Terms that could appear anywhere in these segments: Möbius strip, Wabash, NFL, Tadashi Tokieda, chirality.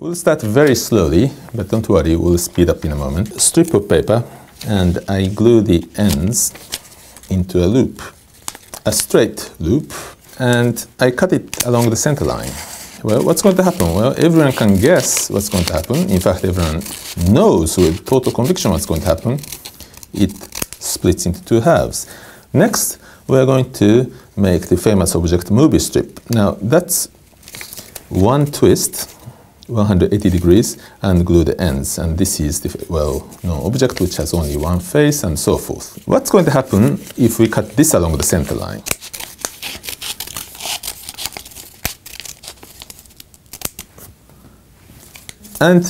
We'll start very slowly, but don't worry, we'll speed up in a moment. Strip of paper, and I glue the ends into a loop, a straight loop, and I cut it along the center line. Well, what's going to happen? Well, everyone can guess what's going to happen. In fact, everyone knows with total conviction what's going to happen. It splits into two halves. Next, we're going to make the famous object Möbius strip. Now, that's one twist, 180 degrees, and glue the ends. And this is the well-known object which has only one face and so forth. What's going to happen if we cut this along the center line? And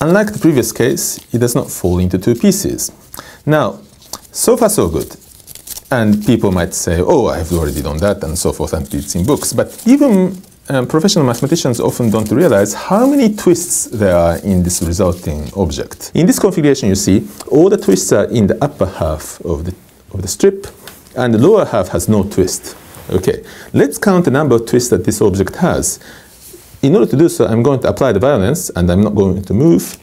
unlike the previous case, it does not fall into two pieces. Now, so far so good. And people might say, oh, I've already done that, and so forth, and it's in books. But even professional mathematicians often don't realize how many twists there are in this resulting object. In this configuration, you see, all the twists are in the upper half of the strip, and the lower half has no twist. Okay, let's count the number of twists that this object has. In order to do so, I'm going to apply the violence, and I'm not going to move,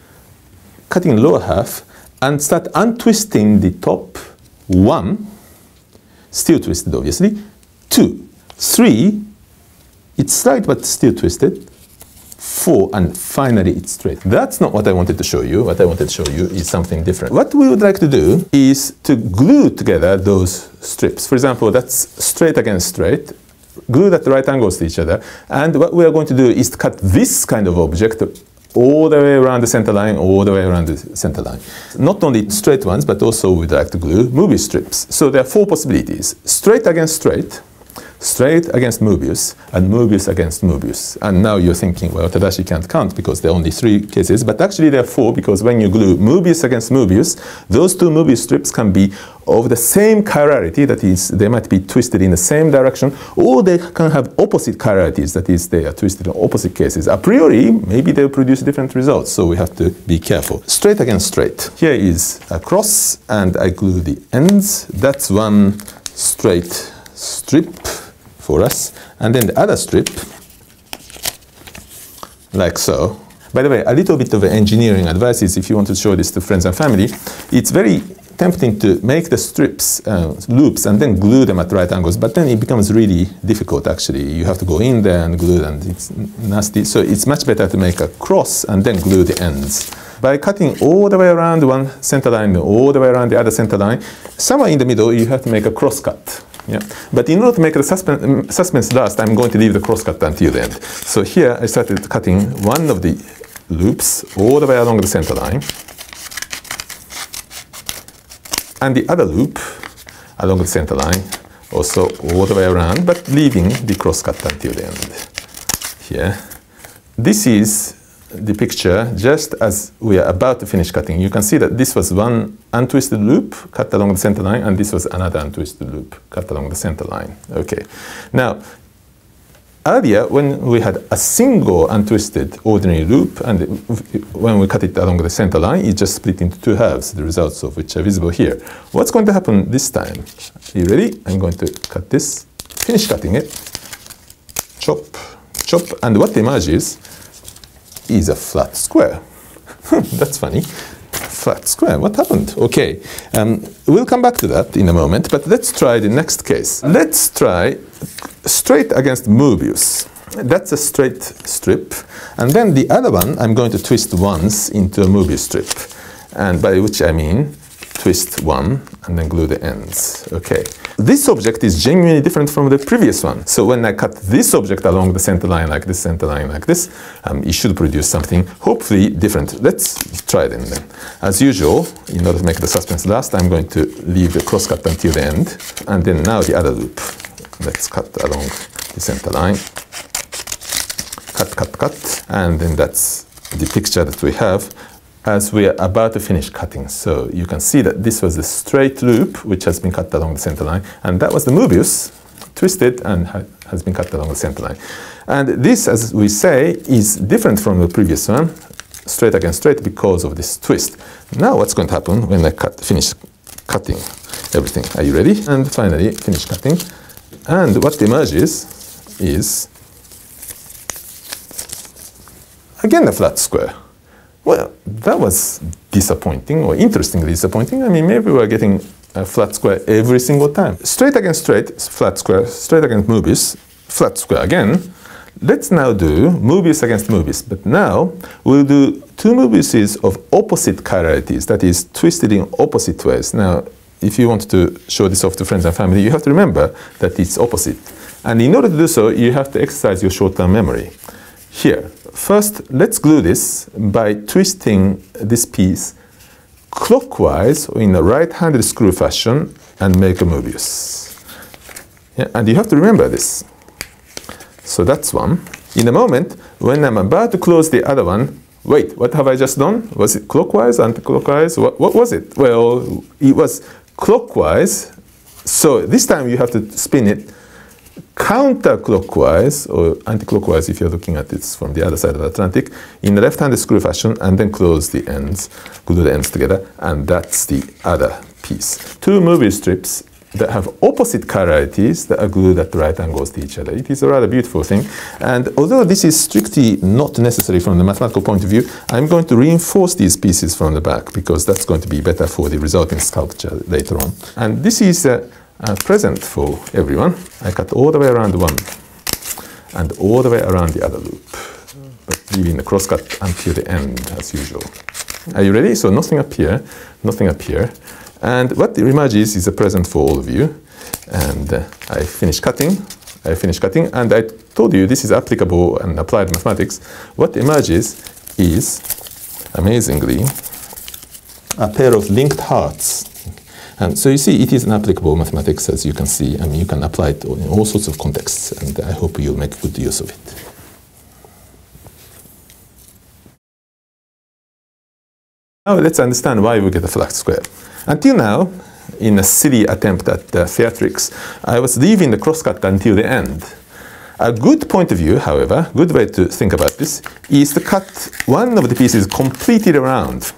cutting the lower half, and start untwisting the top one, still twisted obviously, two, three, it's slight but still twisted, four, and finally it's straight. That's not what I wanted to show you. What I wanted to show you is something different. What we would like to do is to glue together those strips. For example, that's straight against straight, glued at the right angles to each other, and what we are going to do is to cut this kind of object all the way around the center line, all the way around the center line. Not only straight ones, but also we'd like to glue Möbius strips. So there are four possibilities: straight against straight, straight against Möbius, and Möbius against Möbius. And now you're thinking, well, Tadashi can't count because there are only three cases, but actually there are four, because when you glue Möbius against Möbius, those two Möbius strips can be of the same chirality, that is, they might be twisted in the same direction, or they can have opposite chiralities, that is, they are twisted in opposite cases. A priori, maybe they'll produce different results, so we have to be careful. Straight against straight. Here is a cross, and I glue the ends. That's one straight strip for us, and then the other strip, like so. By the way, a little bit of engineering advice is, if you want to show this to friends and family, it's very tempting to make the strips loops and then glue them at right angles, but then it becomes really difficult actually. You have to go in there and glue, and it's nasty. So it's much better to make a cross and then glue the ends. By cutting all the way around one center line, all the way around the other center line, somewhere in the middle you have to make a cross cut. Yeah. But in order to make the suspense last, I'm going to leave the crosscut until the end. So here I started cutting one of the loops all the way along the center line, and the other loop along the center line also all the way around, but leaving the crosscut until the end. Here. This is the picture just as we are about to finish cutting. You can see that this was one untwisted loop cut along the center line, and this was another untwisted loop cut along the center line. Okay. Now, earlier when we had a single untwisted ordinary loop, and when we cut it along the center line, it just split into two halves, the results of which are visible here. What's going to happen this time? Are you ready? I'm going to cut this, finish cutting it, chop, chop, and what emerges is a flat square. That's funny. Flat square. What happened? Okay. We'll come back to that in a moment, but let's try the next case. Let's try straight against Möbius. That's a straight strip. And then the other one, I'm going to twist once into a Möbius strip. And by which I mean twist one and then glue the ends. Okay. This object is genuinely different from the previous one. So when I cut this object along the center line like this, center line like this, it should produce something hopefully different. Let's try them then. As usual, in order to make the suspense last, I'm going to leave the crosscut until the end, and then now the other loop. Let's cut along the center line. Cut, cut, cut, and then that's the picture that we have as we are about to finish cutting. So you can see that this was the straight loop which has been cut along the center line, and that was the Möbius, twisted and has been cut along the center line. And this, as we say, is different from the previous one, straight against straight, because of this twist. Now what's going to happen when I finish cutting everything? Are you ready? And finally finish cutting. And what emerges is Again, a flat square. Well, that was disappointing, or interestingly disappointing. I mean, maybe we were getting a flat square every single time. Straight against straight, flat square. Straight against Möbius, flat square again. Let's now do Möbius against Möbius, but now we'll do two Möbiuses of opposite chiralities, that is, twisted in opposite ways. Now, if you want to show this off to friends and family, you have to remember that it's opposite. And in order to do so, you have to exercise your short-term memory. Here, first, let's glue this by twisting this piece clockwise or in a right-handed screw fashion and make a Möbius. Yeah, and you have to remember this. So that's one. In a moment, when I'm about to close the other one, wait, what have I just done? Was it clockwise, anti-clockwise? What was it? Well, it was clockwise. So this time you have to spin it counterclockwise or anti-clockwise if you're looking at it from the other side of the Atlantic in the left-handed screw fashion, and then close the ends, glue the ends together, and that's the other piece. Two Möbius strips that have opposite chiralities that are glued at right angles to each other. It is a rather beautiful thing. And although this is strictly not necessary from the mathematical point of view, I'm going to reinforce these pieces from the back because that's going to be better for the resulting sculpture later on. And this is a present for everyone. I cut all the way around one and all the way around the other loop, but leaving the crosscut until the end as usual. Are you ready? So nothing up here, nothing up here. And what it emerges is a present for all of you. And I finish cutting, and I told you this is applicable and applied mathematics. What emerges is, amazingly, a pair of linked hearts. And so you see, it is an applicable mathematics, as you can see. I mean, you can apply it in all sorts of contexts, and I hope you'll make good use of it. Now let's understand why we get a flat square. Until now, in a silly attempt at theatrics, I was leaving the crosscut until the end. A good point of view, however, good way to think about this, is to cut one of the pieces completely around.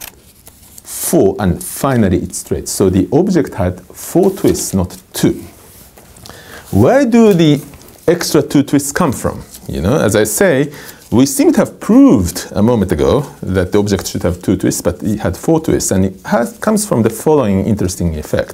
Four, and finally it's straight. So the object had four twists, not two. Where do the extra two twists come from? You know, as I say, we seem to have proved a moment ago that the object should have two twists, but it had four twists, and it comes from the following interesting effect.